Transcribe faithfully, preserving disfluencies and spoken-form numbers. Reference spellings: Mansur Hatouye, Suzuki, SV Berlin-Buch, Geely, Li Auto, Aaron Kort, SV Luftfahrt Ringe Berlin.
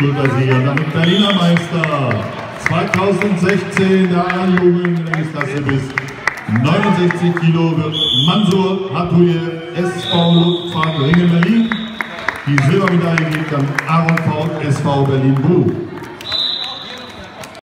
Schultersieger, damit Berliner Meister zwanzig sechzehn der A-Jugend Klasse bis neunundsechzig Kilo wird Mansur Hatouye, S V Luftfahrt Ringe Berlin. Die Silbermedaille geht an Aaron Kort, S V Berlin-Buch.